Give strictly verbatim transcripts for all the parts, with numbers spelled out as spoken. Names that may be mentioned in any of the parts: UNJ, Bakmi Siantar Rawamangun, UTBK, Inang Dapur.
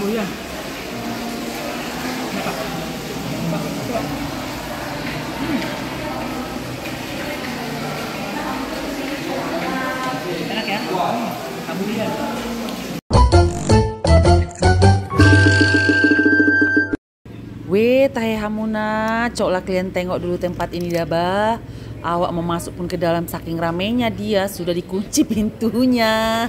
Boyan. Hmm. Enak ya? Tabuyan. Weh, tahe hamuna, coklah kalian tengok dulu tempat ini dah, bah. Awak mau masuk pun ke dalam, saking ramenya dia sudah dikunci pintunya.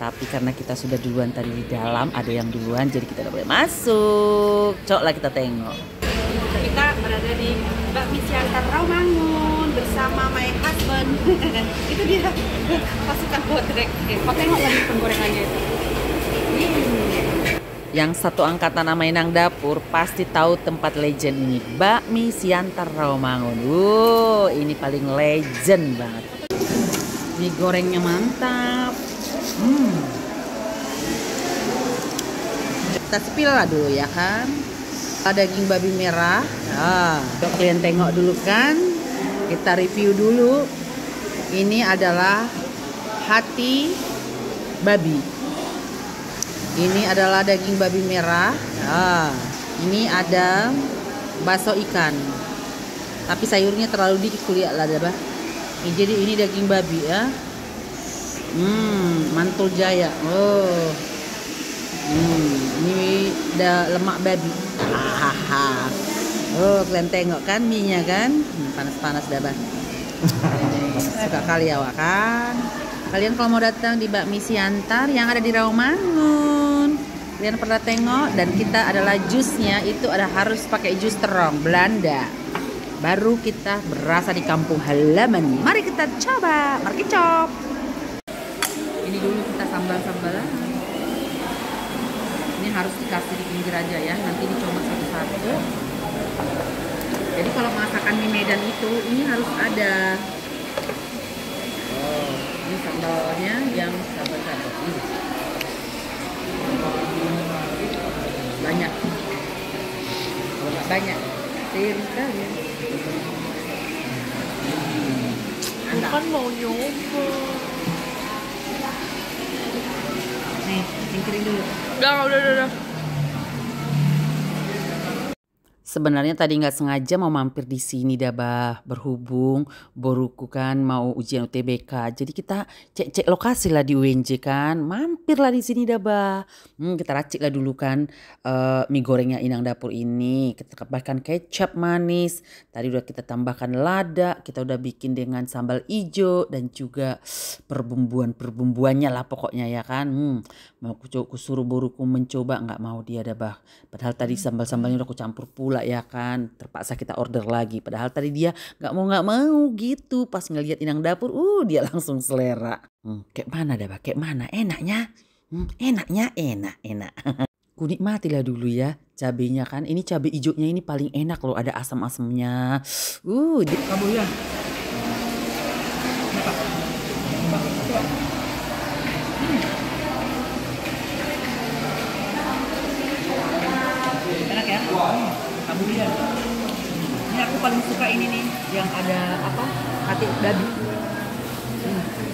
Tapi karena kita sudah duluan tadi di dalam, ada yang duluan jadi kita tidak boleh masuk. Coklah kita tengok. Kita berada di Bakmi Siantar Rawamangun bersama my husband. Itu dia pasukan bodrek. Kau tengok lagi penggorengannya itu. Yang satu angkatan mainang dapur pasti tahu tempat legend ini, Bakmi Siantar Rawamangun. Wow, ini paling legend banget. Mie gorengnya mantap. Hmm. Kita sepil lah dulu ya kan. Ada daging babi merah. Ah, kalian tengok dulu kan. Kita review dulu. Ini adalah hati babi. Ini adalah daging babi merah. Ah, ini ada bakso ikan. Tapi sayurnya terlalu dikit kuliah lah, bah. Ini jadi ini daging babi ya. Hmm, mantul jaya. Oh. Hmm, ini ada lemak babi. Hahaha. Oh, kalian tengok kan mie-nya kan? Panas-panas dah, bah. Suka kali ya, wak, kan? Kalian kalau mau datang di Bakmi Siantar yang ada di Rawamangun, kalian pernah tengok. Dan kita adalah jusnya itu ada harus pakai jus terong Belanda, baru kita berasa di kampung halaman. Mari kita coba, mari kita cop. Ini dulu kita sambal-sambalan. Ini harus dikasih di pinggir aja ya, nanti dicoba satu-satu. Jadi kalau masakan mie Medan itu ini harus ada. Oh, ini sambalnya yang sabar-sabar ini. Banyak, banyak, cerita ya. Bukan mau nyoba. Nih, singkirin dulu. Udah, udah, udah. Sebenarnya tadi nggak sengaja mau mampir di sini dah, bah, berhubung boruku kan mau ujian U T B K. Jadi kita cek-cek lokasi lah di U N J kan. Mampirlah di sini dah, bah. Hmm, kita racik lah dulu kan uh, mie gorengnya inang dapur ini. Kita tambahkan kecap manis. Tadi udah kita tambahkan lada. Kita udah bikin dengan sambal ijo dan juga perbumbuan-perbumbuannya lah pokoknya ya kan. Hmm, mau kusuruh boruku mencoba, nggak mau dia dah, bah. Padahal tadi sambal-sambalnya udah kucampur pula ya kan, terpaksa kita order lagi. Padahal tadi dia nggak mau nggak mau gitu. Pas ngelihat inang dapur, uh dia langsung selera. Hmm, kayak mana dah, bah? Kayak mana? Enaknya, hmm, enaknya, enak, enak. Kunikmatilah dulu ya cabenya kan. Ini cabe hijaunya ini paling enak loh, ada asam-asamnya. Uh, di kamu ya. Enak ya. Wow. Tabuyan. Ini aku paling suka ini nih, yang ada apa? Hati babi. Hmm.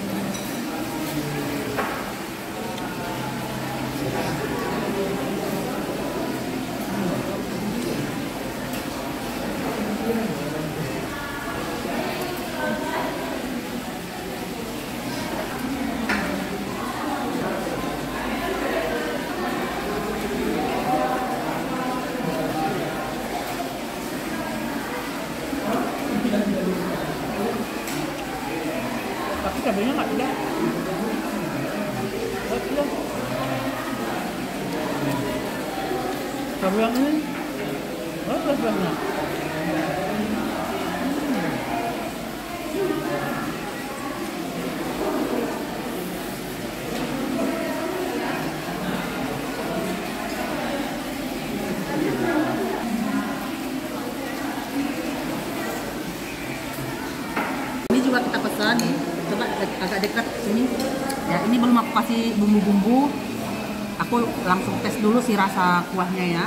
Tapi cabenya nggak tidak. Nggak tidak. Cabe yang ini. Nggak tidak cabenya. Ini juga kita pesan nih. Coba agak dekat sini ya, ini belum aku kasih bumbu-bumbu, aku langsung tes dulu si rasa kuahnya ya.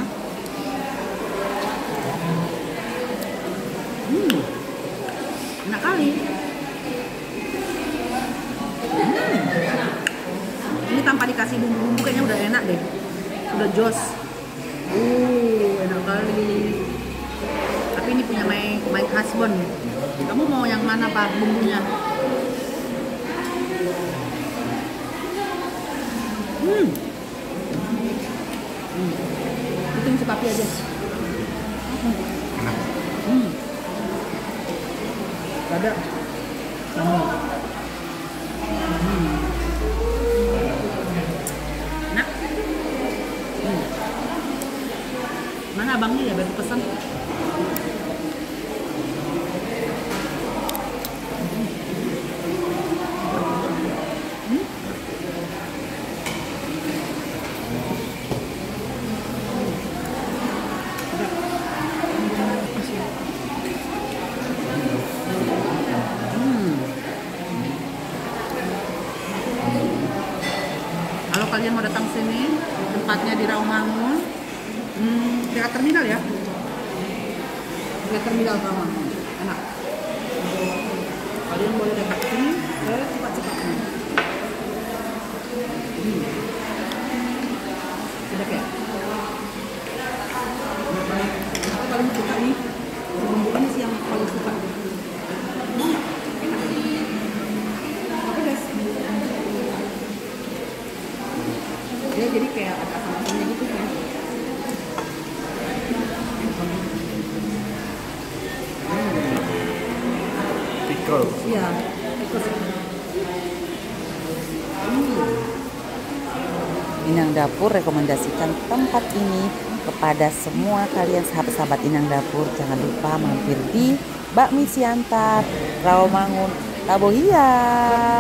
Hmm, enak kali. Hmm. Ini tanpa dikasih bumbu-bumbu kayaknya udah enak deh. udah jos. Uh, enak kali. Tapi ini punya my, my husband. Kamu mau yang mana, Pak, bumbunya? Hmm. Hmm. Itu si papi aja. Enak. Hmm. Ada. Hmm. Hmm. Enak. Hmm. Mana abangnya ya baru pesan? Kalian mau datang sini, tempatnya di Rawamangun, hmm, dekat terminal ya, dekat terminal Rawamangun, enak. Kalian boleh datang sini ke cepat-cepatnya. Hmm. Sedap ya. Aku paling suka nih, bumbu ini sih yang paling suka. Ya, jadi kayak ada asam-asamnya gitu kan. Pickle. Iya, pickle. Inang Dapur rekomendasikan tempat ini kepada semua kalian sahabat-sahabat Inang Dapur. Jangan lupa mampir di Bakmi Siantar Rawamangun Tabohia.